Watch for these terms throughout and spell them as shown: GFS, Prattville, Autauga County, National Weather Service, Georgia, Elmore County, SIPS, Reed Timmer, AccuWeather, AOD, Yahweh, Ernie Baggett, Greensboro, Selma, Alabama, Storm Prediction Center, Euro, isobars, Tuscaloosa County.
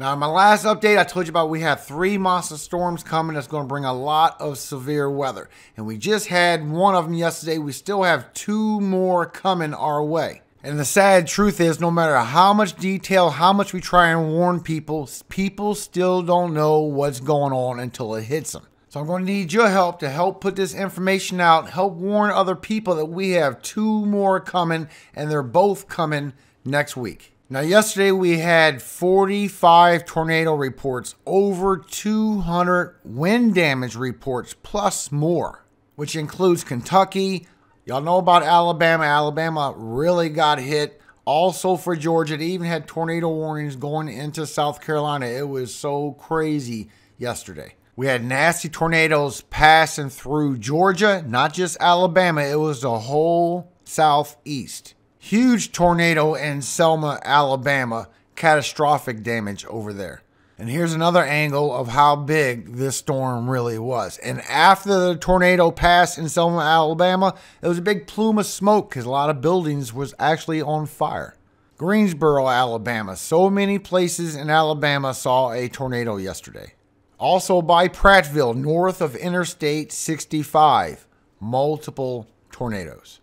Now, in my last update, I told you about we have 3 monster storms coming that's going to bring a lot of severe weather. And we just had one of them yesterday. We still have 2 more coming our way. And the sad truth is, no matter how much detail, how much we try and warn people, people still don't know what's going on until it hits them. So I'm going to need your help to help put this information out, help warn other people that we have 2 more coming, and they're both coming next week. Now, yesterday we had 45 tornado reports, over 200 wind damage reports, plus more, which includes Kentucky. Y'all know about Alabama. Alabama really got hit. Also for Georgia, they even had tornado warnings going into South Carolina. It was so crazy yesterday. We had nasty tornadoes passing through Georgia, not just Alabama. It was the whole Southeast. Huge tornado in Selma, Alabama. Catastrophic damage over there. And here's another angle of how big this storm really was. And after the tornado passed in Selma, Alabama, it was a big plume of smoke because a lot of buildings was actually on fire. Greensboro, Alabama. So many places in Alabama saw a tornado yesterday. Also by Prattville, north of Interstate 65. Multiple tornadoes.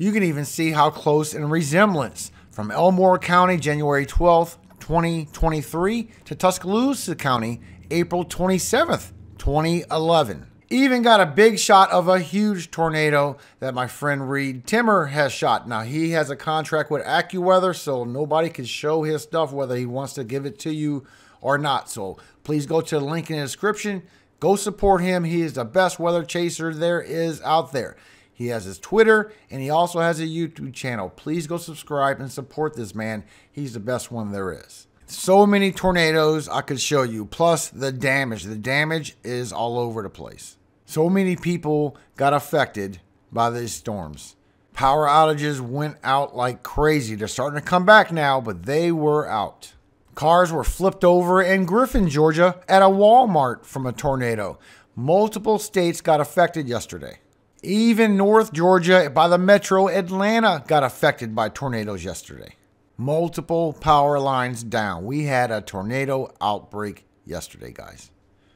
You can even see how close in resemblance from Elmore County, January 12th, 2023 to Tuscaloosa County, April 27th, 2011. Even got a big shot of a huge tornado that my friend Reed Timmer has shot. Now, he has a contract with AccuWeather, so nobody can show his stuff whether he wants to give it to you or not. So please go to the link in the description. Go support him. He is the best weather chaser there is out there. He has his Twitter, and he also has a YouTube channel. Please go subscribe and support this man. He's the best one there is. So many tornadoes I could show you, plus the damage. The damage is all over the place. So many people got affected by these storms. Power outages went out like crazy. They're starting to come back now, but they were out. Cars were flipped over in Griffin, Georgia, at a Walmart from a tornado. Multiple states got affected yesterday. Even North Georgia by the metro Atlanta got affected by tornadoes yesterday. Multiple power lines down. We had a tornado outbreak yesterday, guys.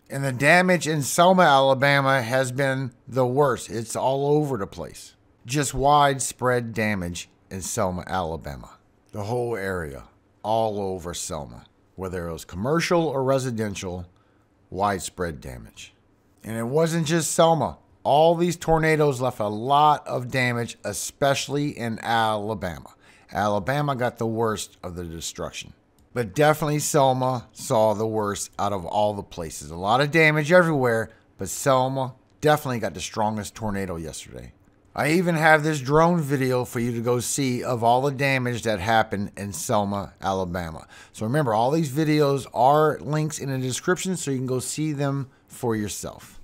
And the damage in Selma, Alabama has been the worst. It's all over the place. Just widespread damage in Selma, Alabama. The whole area, all over Selma. Whether it was commercial or residential, widespread damage. And it wasn't just Selma. All these tornadoes left a lot of damage, especially in Alabama. Alabama got the worst of the destruction. But definitely Selma saw the worst out of all the places. A lot of damage everywhere, but Selma definitely got the strongest tornado yesterday. I even have this drone video for you to go see of all the damage that happened in Selma, Alabama. So remember, all these videos are links in the description so you can go see them for yourself.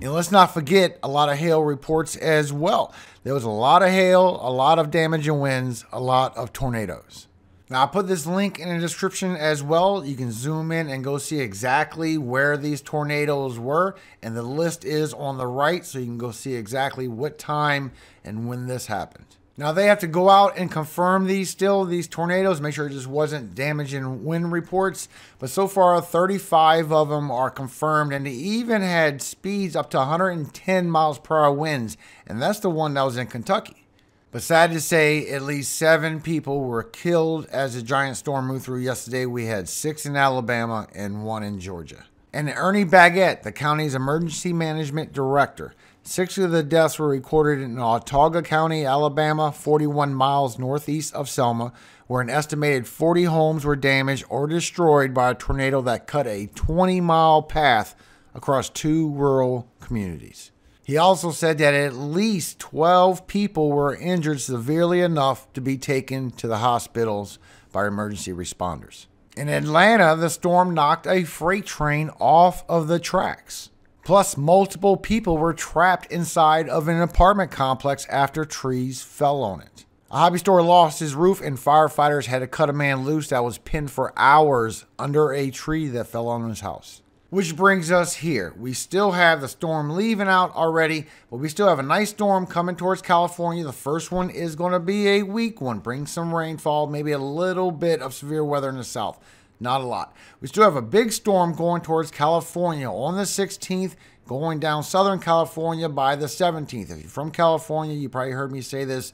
And let's not forget a lot of hail reports as well. There was a lot of hail, a lot of damage and winds, a lot of tornadoes. Now, I put this link in the description as well. You can zoom in and go see exactly where these tornadoes were. And the list is on the right, so you can go see exactly what time and when this happened. Now, they have to go out and confirm these still, these tornadoes, make sure it just wasn't damage and wind reports. But so far, 35 of them are confirmed, and they even had speeds up to 110 miles per hour winds, and that's the one that was in Kentucky. But sad to say, at least 7 people were killed as a giant storm moved through yesterday. We had 6 in Alabama and 1 in Georgia. And Ernie Baggett, the county's emergency management director, 6 of the deaths were recorded in Autauga County, Alabama, 41 miles northeast of Selma, where an estimated 40 homes were damaged or destroyed by a tornado that cut a 20-mile path across 2 rural communities. He also said that at least 12 people were injured severely enough to be taken to the hospitals by emergency responders. In Atlanta, the storm knocked a freight train off of the tracks. Plus, multiple people were trapped inside of an apartment complex after trees fell on it. A hobby store lost his roof, and firefighters had to cut a man loose that was pinned for hours under a tree that fell on his house. Which brings us here. We still have the storm leaving out already, but we still have a nice storm coming towards California. The first one is going to be a weak one. Bring some rainfall, maybe a little bit of severe weather in the south. Not a lot. We still have a big storm going towards California on the 16th, going down Southern California by the 17th. If you're from California, you probably heard me say this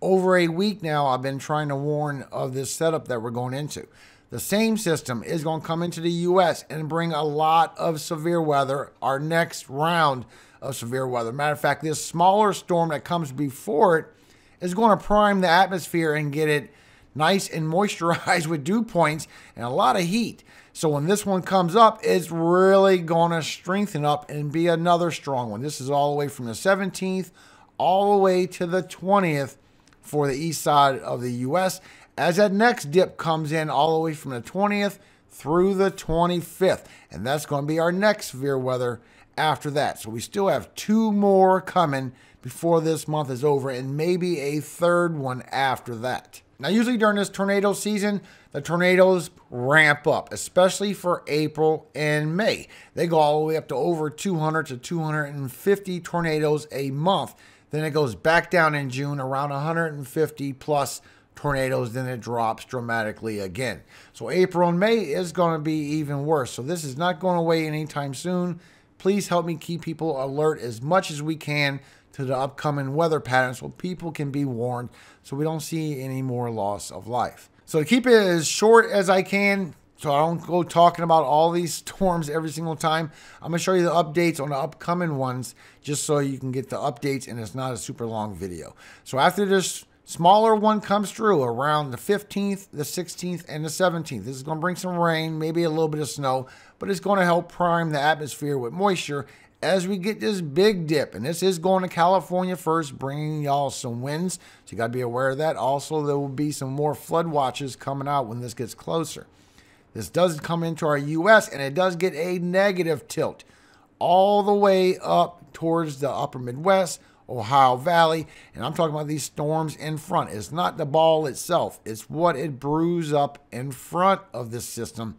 over a week now. I've been trying to warn of this setup that we're going into. The same system is going to come into the U.S. and bring a lot of severe weather, our next round of severe weather. Matter of fact, this smaller storm that comes before it is going to prime the atmosphere and get it nice and moisturized with dew points and a lot of heat. So when this one comes up, it's really going to strengthen up and be another strong one. This is all the way from the 17th all the way to the 20th for the east side of the U.S. As that next dip comes in all the way from the 20th through the 25th. And that's going to be our next severe weather after that. So we still have two more coming before this month is over, and maybe a third one after that. Now, usually during this tornado season, the tornadoes ramp up, especially for April and May. They go all the way up to over 200 to 250 tornadoes a month. Then it goes back down in June, around 150 plus tornadoes, then it drops dramatically again. So April and May is going to be even worse. So this is not going away anytime soon. Please help me keep people alert as much as we can to the upcoming weather patterns so people can be warned, so we don't see any more loss of life. So to keep it as short as I can, so I don't go talking about all these storms every single time, I'm going to show you the updates on the upcoming ones just so you can get the updates and it's not a super long video. So after this smaller one comes through around the 15th, the 16th, and the 17th. This is going to bring some rain, maybe a little bit of snow, but it's going to help prime the atmosphere with moisture as we get this big dip. And this is going to California first, bringing y'all some winds. So you got to be aware of that. Also, there will be some more flood watches coming out when this gets closer. This does come into our U.S., and it does get a negative tilt all the way up towards the upper Midwest, Ohio Valley, and I'm talking about these storms in front. It's not the ball itself. It's what it brews up in front of this system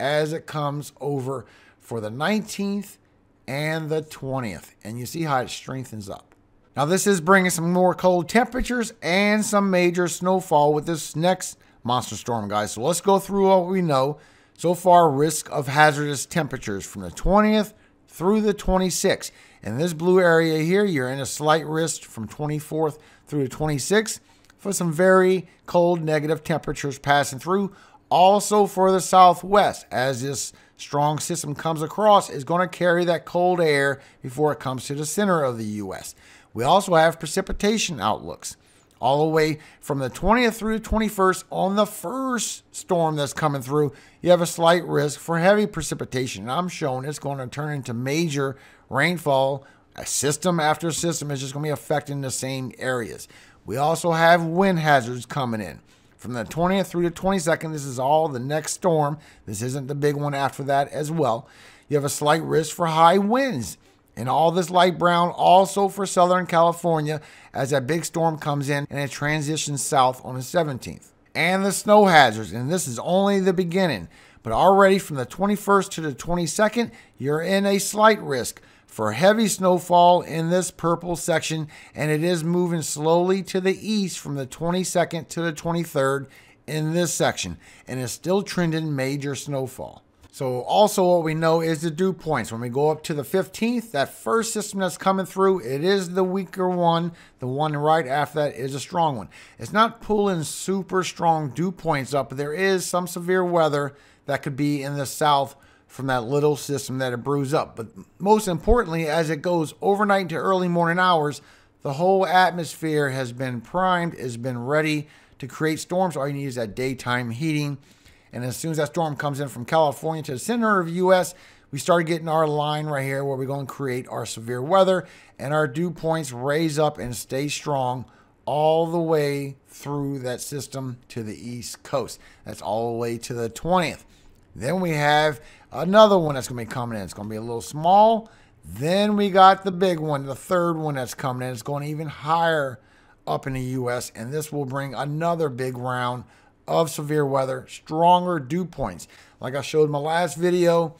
as it comes over for the 19th and the 20th. And you see how it strengthens up. Now, this is bringing some more cold temperatures and some major snowfall with this next monster storm, guys. So let's go through what we know. So far, risk of hazardous temperatures from the 20th through the 26th. In this blue area here, you're in a slight risk from 24th through the 26th for some very cold negative temperatures passing through. Also for the southwest, as this strong system comes across, is going to carry that cold air before it comes to the center of the U.S. We also have precipitation outlooks all the way from the 20th through the 21st. On the first storm that's coming through, you have a slight risk for heavy precipitation. And I'm showing it's going to turn into major rainfall. System after system is just going to be affecting the same areas. We also have wind hazards coming in. From the 20th through the 22nd, this is all the next storm. This isn't the big one after that as well. You have a slight risk for high winds. And all this light brown also for Southern California as that big storm comes in and it transitions south on the 17th. And the snow hazards, and this is only the beginning. But already from the 21st to the 22nd, you're in a slight risk for heavy snowfall in this purple section. And it is moving slowly to the east from the 22nd to the 23rd in this section. And it's still trending major snowfall. So also what we know is the dew points. When we go up to the 15th, that first system that's coming through, it is the weaker one. The one right after that is a strong one. It's not pulling super strong dew points up, but there is some severe weather that could be in the south from that little system that it brews up. But most importantly, as it goes overnight into early morning hours, the whole atmosphere has been primed, has been ready to create storms. All you need is that daytime heating. And as soon as that storm comes in from California to the center of the U.S., we start getting our line right here where we're going to create our severe weather, and our dew points raise up and stay strong all the way through that system to the East Coast. That's all the way to the 20th. Then we have another one that's going to be coming in. It's going to be a little small. Then we got the big one, the third one that's coming in. It's going even higher up in the U.S., and this will bring another big round of severe weather, stronger dew points. Like I showed in my last video,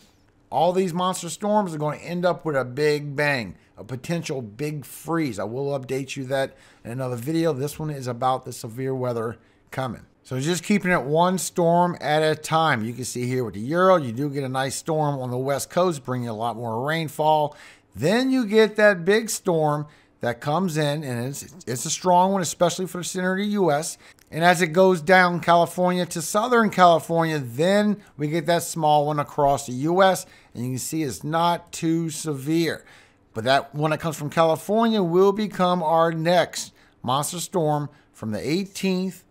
all these monster storms are going to end up with a big bang, a potential big freeze. I will update you that in another video. This one is about the severe weather coming. So just keeping it one storm at a time. You can see here with the Euro, you do get a nice storm on the west coast, bringing a lot more rainfall. Then you get that big storm that comes in, and it's a strong one, especially for the center of the U.S. And as it goes down California to Southern California, then we get that small one across the U.S. And you can see it's not too severe. But that one that comes from California will become our next monster storm from the 18th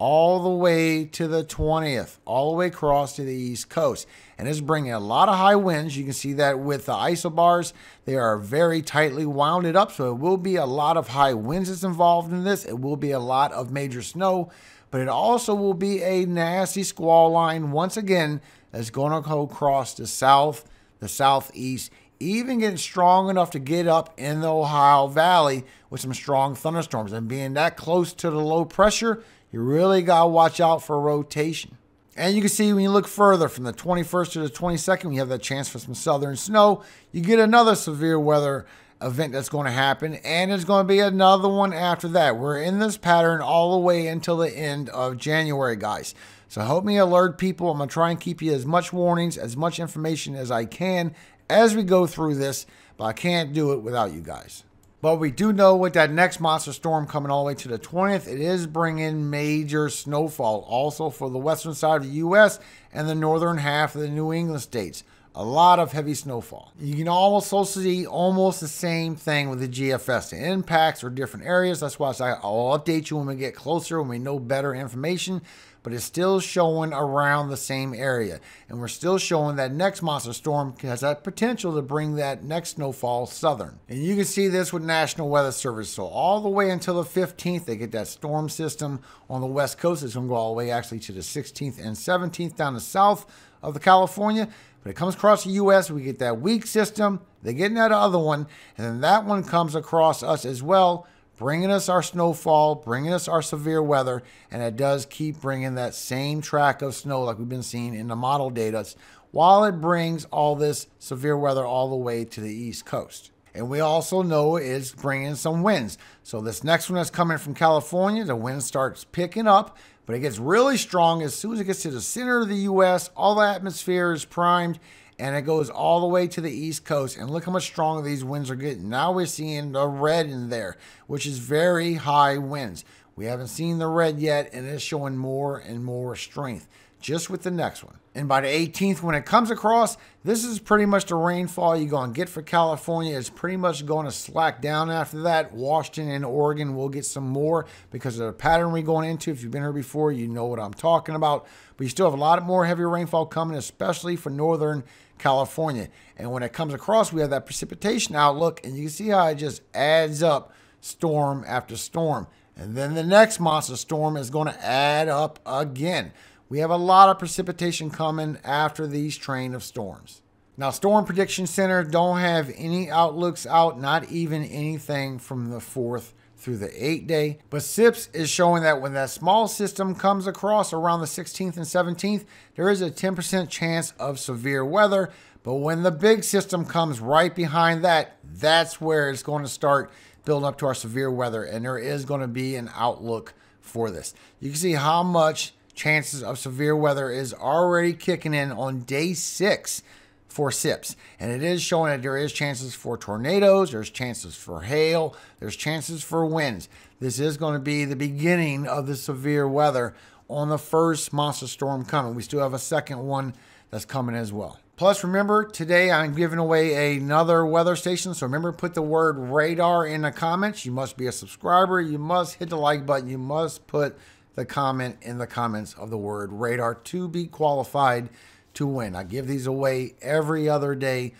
all the way to the 20th, all the way across to the East Coast. And it's bringing a lot of high winds. You can see that with the isobars. They are very tightly wound up, so it will be a lot of high winds that's involved in this. It will be a lot of major snow, but it also will be a nasty squall line, once again, that's going to go across the south, the southeast, even getting strong enough to get up in the Ohio Valley with some strong thunderstorms. And being that close to the low pressure, you really got to watch out for rotation. And you can see when you look further from the 21st to the 22nd, we have that chance for some southern snow. You get another severe weather event that's going to happen, and there's going to be another one after that. We're in this pattern all the way until the end of January, guys. So help me alert people. I'm going to try and keep you as much warnings, as much information as I can as we go through this, but I can't do it without you guys. But we do know with that next monster storm coming all the way to the 20th, it is bringing major snowfall also for the western side of the U.S. and the northern half of the New England states. A lot of heavy snowfall. You can also see almost the same thing with the GFS. The impacts are different areas. That's why I'll update you when we get closer, when we know better information. But it's still showing around the same area. And we're still showing that next monster storm has that potential to bring that next snowfall southern. And you can see this with National Weather Service. So all the way until the 15th, they get that storm system on the west coast. It's going to go all the way actually to the 16th and 17th down the south of the California. But it comes across the U.S. We get that weak system. They're getting that other one. And then that one comes across us as well, bringing us our snowfall, bringing us our severe weather, and it does keep bringing that same track of snow like we've been seeing in the model data, while it brings all this severe weather all the way to the East Coast. And we also know it's bringing some winds. So this next one that's coming from California, the wind starts picking up, but it gets really strong as soon as it gets to the center of the U.S. All the atmosphere is primed, and it goes all the way to the East Coast. And look how much stronger these winds are getting. Now we're seeing the red in there, which is very high winds. We haven't seen the red yet, and it's showing more and more strength just with the next one. And by the 18th, when it comes across, this is pretty much the rainfall you're going to get for California. It's pretty much going to slack down after that. Washington and Oregon will get some more because of the pattern we're going into. If you've been here before, you know what I'm talking about. But you still have a lot more heavy rainfall coming, especially for northern California. And when it comes across, we have that precipitation outlook, and you can see how it just adds up storm after storm. And then the next monster storm is going to add up again. We have a lot of precipitation coming after these train of storms. Now, Storm Prediction Center don't have any outlooks out, not even anything from the 4th through the 8th day. But SIPS is showing that when that small system comes across around the 16th and 17th, there is a 10% chance of severe weather. But when the big system comes right behind that, that's where it's going to start building up to our severe weather. And there is going to be an outlook for this. You can see how much chances of severe weather is already kicking in on day 6 for SIPS. And it is showing that there is chances for tornadoes, there's chances for hail, there's chances for winds. This is going to be the beginning of the severe weather on the first monster storm coming. We still have a second one that's coming as well. Plus, remember, today I'm giving away another weather station. So remember, put the word radar in the comments. You must be a subscriber. You must hit the like button. You must put the comment in the comments of the word radar to be qualified to win. I give these away every other day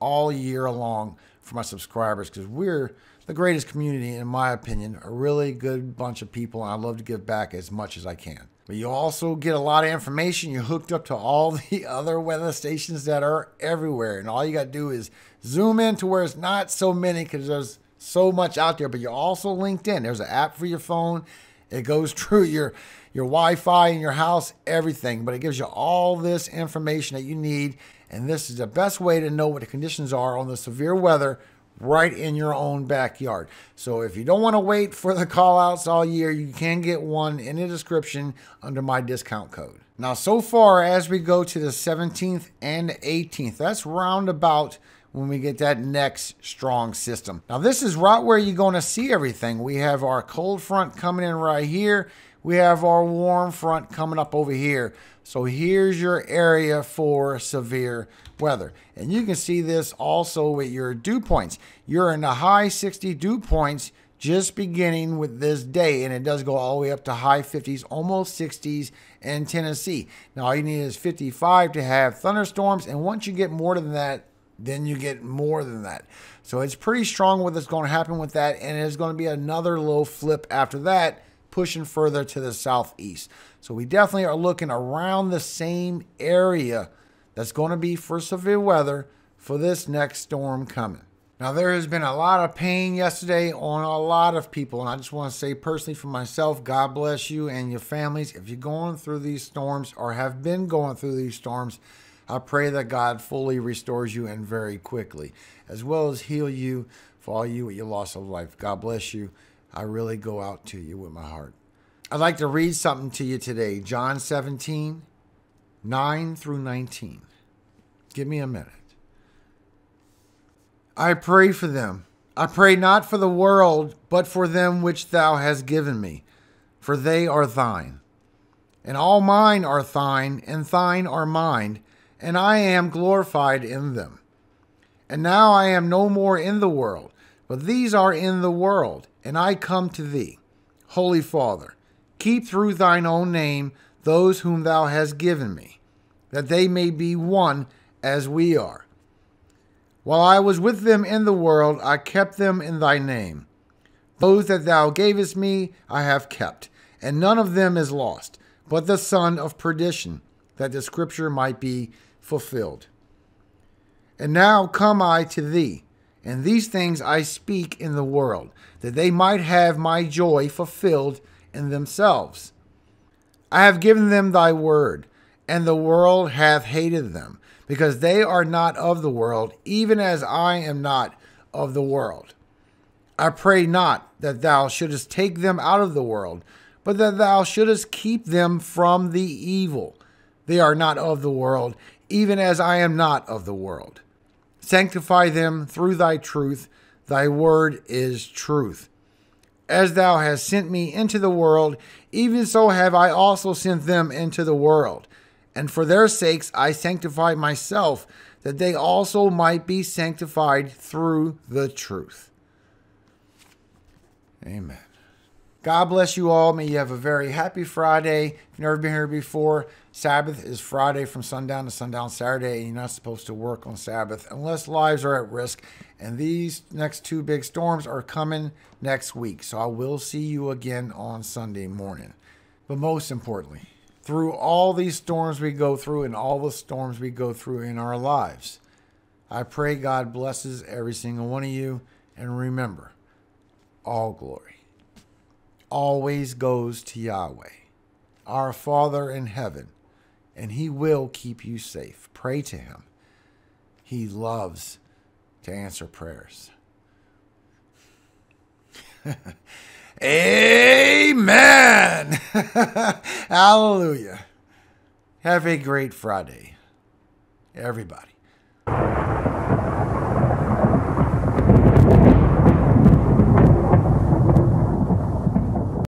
all year long for my subscribers because we're the greatest community, in my opinion, a really good bunch of people, and I love to give back as much as I can. But you also get a lot of information. You're hooked up to all the other weather stations that are everywhere, and all you got to do is zoom in to where it's not so many because there's so much out there. But you're also linked in. There's an app for your phone. It goes through your Wi-Fi in your house, everything, but it gives you all this information that you need. And this is the best way to know what the conditions are on the severe weather right in your own backyard. So if you don't want to wait for the call outs all year, you can get one in the description under my discount code. Now, so far as we go to the 17th and 18th, that's roundabout when we get that next strong system. Now, this is right where you're going to see everything. We have our cold front coming in right here. We have our warm front coming up over here. So here's your area for severe weather. And you can see this also with your dew points. You're in the high 60 dew points just beginning with this day, and it does go all the way up to high 50s, almost 60s in Tennessee. Now all you need is 55 to have thunderstorms, and once you get more than that, then you get more than that. So it's pretty strong what's going to happen with that, and it's going to be another low flip after that, pushing further to the southeast. So we definitely are looking around the same area that's going to be for severe weather for this next storm coming. Now, there has been a lot of pain yesterday on a lot of people, and I just want to say personally for myself, God bless you and your families. If you're going through these storms or have been going through these storms, I pray that God fully restores you and very quickly, as well as heal you for all you with your loss of life. God bless you. I really go out to you with my heart. I'd like to read something to you today. John 17, 9 through 19. Give me a minute. I pray for them. I pray not for the world, but for them which thou hast given me. For they are thine. And all mine are thine, and thine are mine. And I am glorified in them. And now I am no more in the world, but these are in the world. And I come to thee, Holy Father, keep through thine own name those whom thou hast given me, that they may be one as we are. While I was with them in the world, I kept them in thy name. Those that thou gavest me, I have kept, and none of them is lost, but the son of perdition, that the scripture might be fulfilled. And now come I to thee, and these things I speak in the world, that they might have my joy fulfilled in themselves. I have given them thy word, and the world hath hated them, because they are not of the world, even as I am not of the world. I pray not that thou shouldest take them out of the world, but that thou shouldest keep them from the evil. They are not of the world, even as I am not of the world. Sanctify them through thy truth. Thy word is truth. As thou hast sent me into the world, even so have I also sent them into the world. And for their sakes I sanctify myself, that they also might be sanctified through the truth. Amen. God bless you all. May you have a very happy Friday. If you've never been here before, Sabbath is Friday from sundown to sundown Saturday, and you're not supposed to work on Sabbath unless lives are at risk. And these next two big storms are coming next week, so I will see you again on Sunday morning. But most importantly, through all these storms we go through and all the storms we go through in our lives, I pray God blesses every single one of you. And remember, all glory always goes to Yahweh, our Father in heaven, and he will keep you safe. Pray to him. He loves to answer prayers. Amen. Hallelujah. Have a great Friday, everybody.